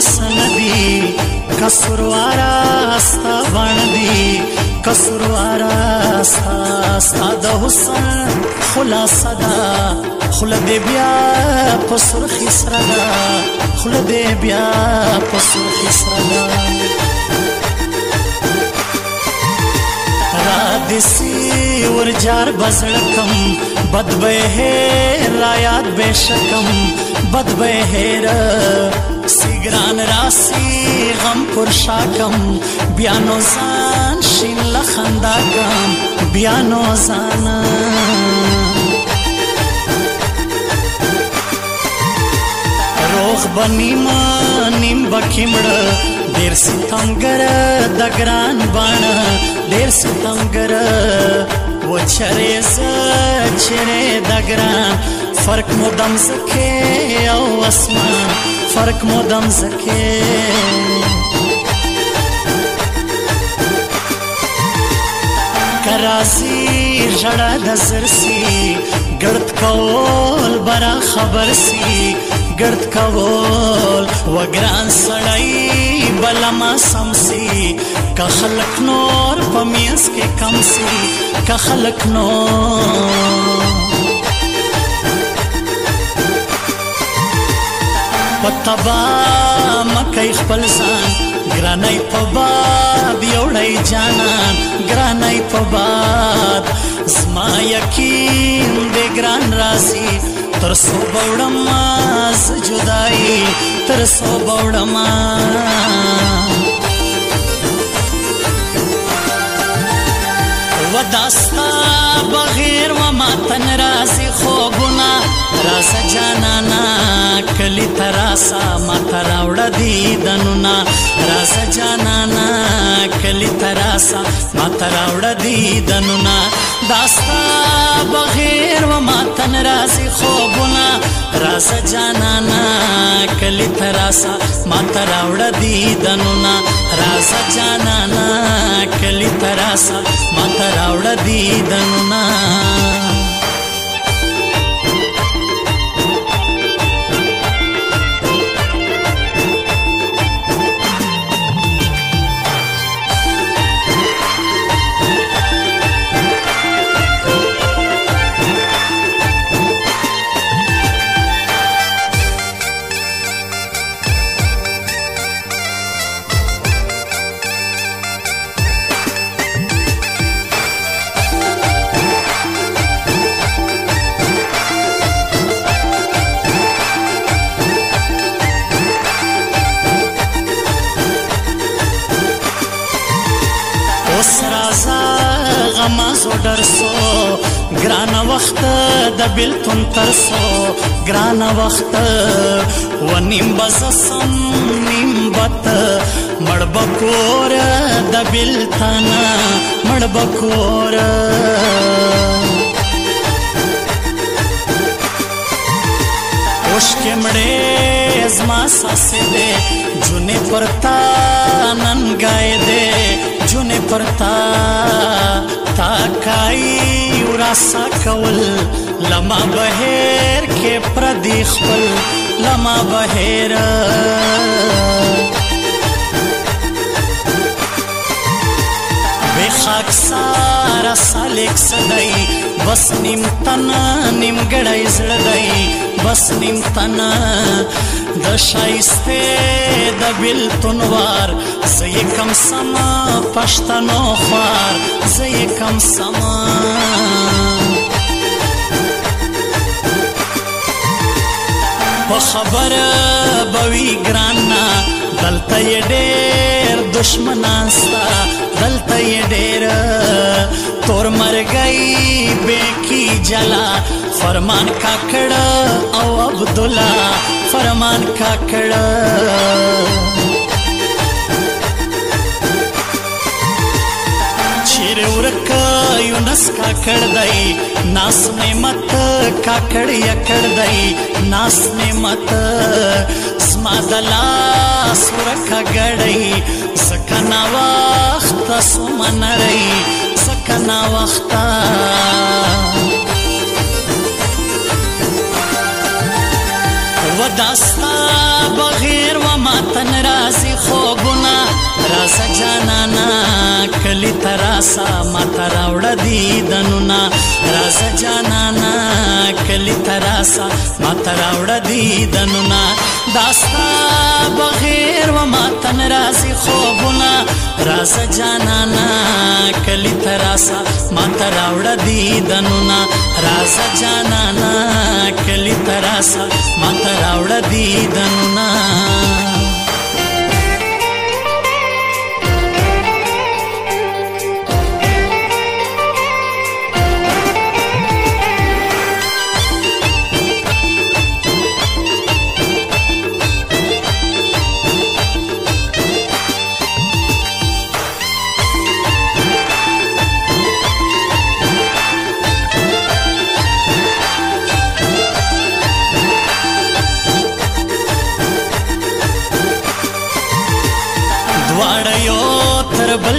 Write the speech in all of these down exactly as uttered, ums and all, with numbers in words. सनदी कसुरवारा आस्था बनदी कसुरवारा आस्था सादा हुसन खुला सदा खुला दे बिया पसुर खिसरदा खुला दे बिया पसुर खिसरदा दिसी और जार बजड़कम बदबे है रायात बेशकम बदबे हेर सिगरान रासी गम पुरशाकम ब्यानो जान शिल्ला खंदाकम ब्यानो जाना रोख बनी मानिम बखिमड़ देर सितमगर दगरान बाना देर सितमगर वो छरे छरे दगरान फर्क मोदम सके ओ आसमान फर्क मोदम सके करासी जड़ा दसर सी गर्द कौल बरा खबर सी गर्द कवोल वगरान सड़ाई बलमा समसी का खलक नोर पमियस के कमसी का खलक नोर पतबा मकई खपलसान ग्रानाई पबाद योड़ाई जानान ग्रानाई पबाद जमा यकीन दे ग्रान रासी तरसो बौड़मा से जुदाई तरसो बौड़मा वदास्ता बगैर व मातन राजी खो गुना रासा जाना ना कली तरासा माता रावड़ा दी दनुना रासा जाना ना कली तरासा माता रावड़ा दी दनुना दास्ता बगैर व मातन राजी खो गुना रासा जाना ना कली तरासा माता रावड़ा दी दनुना रासा जाना ना कली तरासा माता रावड़ा दी दनुना बिल्कुल तरसो ग्राना वक्त व निम्बसम निम्बत मड़बकोर दबिल थाना मड़बकोर उसके मड़े जमा सासे दे जुने परता नन गाए दे जुने परता ताकाई उरासा कवल लमा बहेर के प्रदीख पल लमा बहेर बेखाक सारा सालेक सदई बस निम तना निम गड़ाई जड़ई बस निम तना दशाइस्ते दबिल तुनवार जय कम समा पश्तनो ख्वार जय कम समा खबर बवी ग्राना दलता ये डेर दुश्मनास्ता दलता ये डेर तोर मर गई बेकी जला फरमान काकड़ा औ अब्दुल्ला फरमान काकड़ा चिर उरक यूनस काकड़ दई नास में मत काकड़ यकड़ दई नास में मत स्मादला सुरखा गड़ई सकना वक्त सुमन रई सकना वक्त वदास्ता बगैर व मातन लाखों गुना रा सजाना ना कली तरासा माता रावड़ा दीदनु ना रा सजाना ना कली तरासा माता रावड़ा दीदनु ना दास्ता बगैर व मातन राजी खोबुना रा सजाना ना कली तरासा माता रावड़ा दीदनु ना रा सजाना ना कली तरासा माता रावड़ा दीदनु ना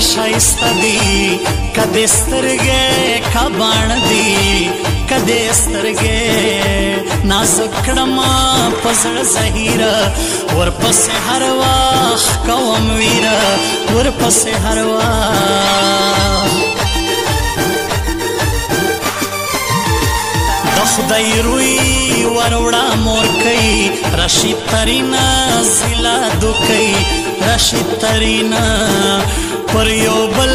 शाइस्तादी कदेस्तरगे कबाणदी कदेस्तरगे नाजुकड़मा पसड़ जहीरा और पसे हरवा कवम वीरा और पसे हरवा दखदाई रुई वरुड़ा मोर कई रशी तरीना जिला दुकई रशी तरीना पर यो बल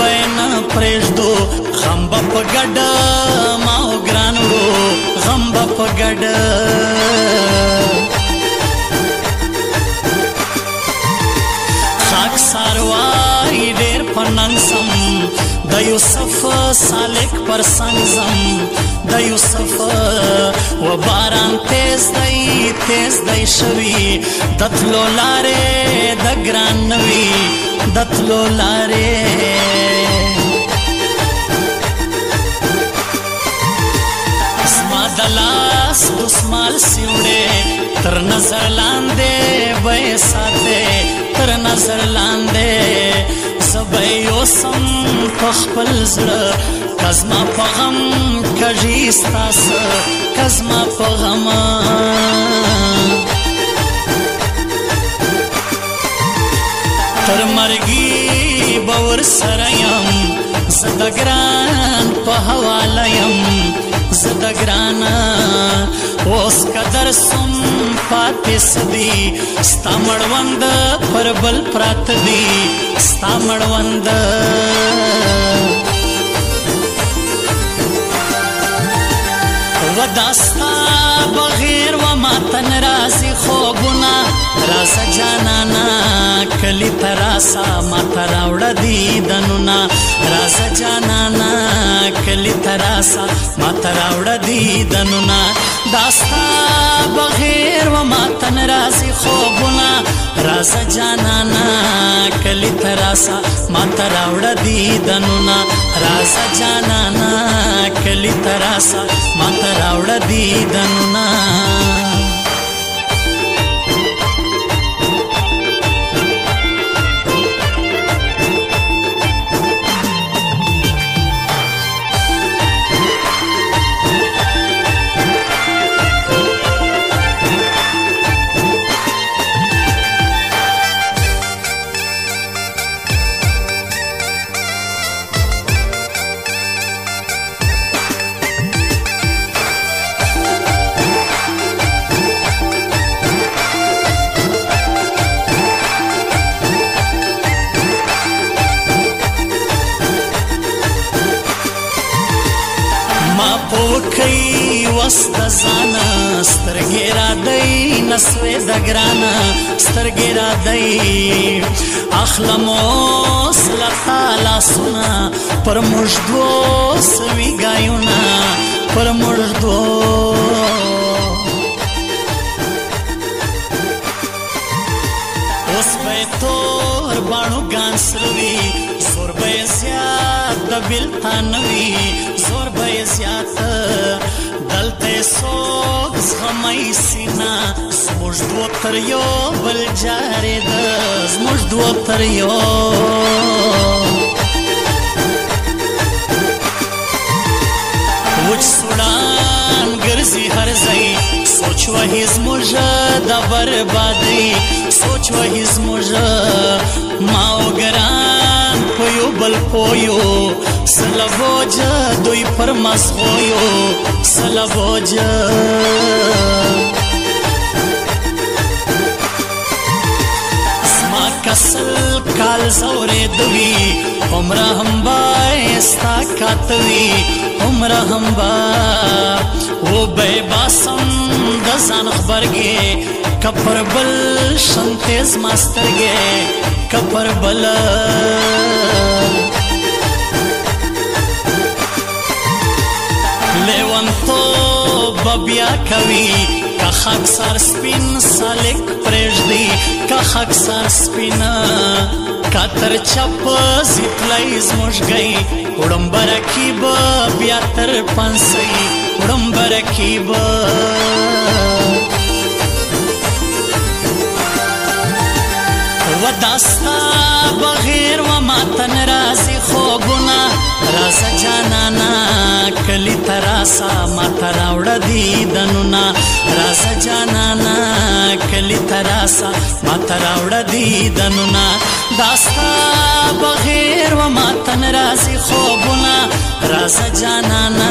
बैना प्रेश दो गम बप गड माओ ग्रान वो गम बप गड खाक सारवाई देर पनंग सम द यूसुफ सालेक पर संगम द यूसुफ व बारान तेज दई तेज दई शवी दतलो लारे द ग्रान नवी दतलो लारे दलास दुस्माल सिवड़े तर नजर लांदे बे साथे तर नजर लांदे सबयो सम पखपल जरा कजमा पगम कजीस्तास कजमा पगमा तर मरगी बवर सरयम सदग्रान पहवालयम सदग्राना ओस कदर सुम पाते सदी स्तामणवंद परबल प्रात दी स्तामणवंद वदास्ता बगैर व मातन राजी खो गुना रा सजाना ना कली तरासा माता रावड़ा दीदनु ना रा सजाना ना कली तरासा माता रावड़ा दीदनु ना दास्ता बगैर व मातन राजी खो गुना रा सजाना ना कली तरासा माता रावड़ा दीदनु ना रा सजाना ना कली तरासा माता रावड़ा दीदनु ना سترګرا دای اخلموس لطالا سنا پر مجدو سوی گایونا پر مجدو اوس به تور بانو ګان سروي زور به زیات د بل تنوي زور به زیات دلته سو غمای سینا زموږ دوه تر یو بل جارې ده زموږ دوه تر یو وچ سوړان ګرځي هر ځای سوچ وهې زموږ د بربادۍ سوچ چا هیز موجه ما وګران په یو بل پویو سلووجه دوی پر مسخویو سلووجه کسل کال زورې دوی عمره هم با استا کاتوي عمره هم با او به باسم د ځان خبرګي کفر بل شنتز ماسترګي کفر بل لیوان تو بابیا کوي که خاک سر سپین سالک پریجدی که خاک سر سپین که تر چپ زیتلائی زموش گئی اڑم برکی با بیاتر پانسی اڑم برکی با و داستا بغیر و ماتن رازی خوگونا رازا جانانا کلی تراسا ماتا راوڑا دیدنونا رازا جانانا کلی تراسا ماتا راوڑا دیدنونا داستا بغیر و ماتن رازی خوگونا رازا جانانا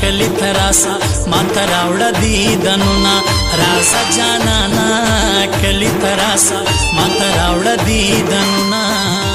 کلی تراسا ماتا راوڑا دیدنونا رازا جانانا کلی تراسا ماتا راوڑا دیدنونا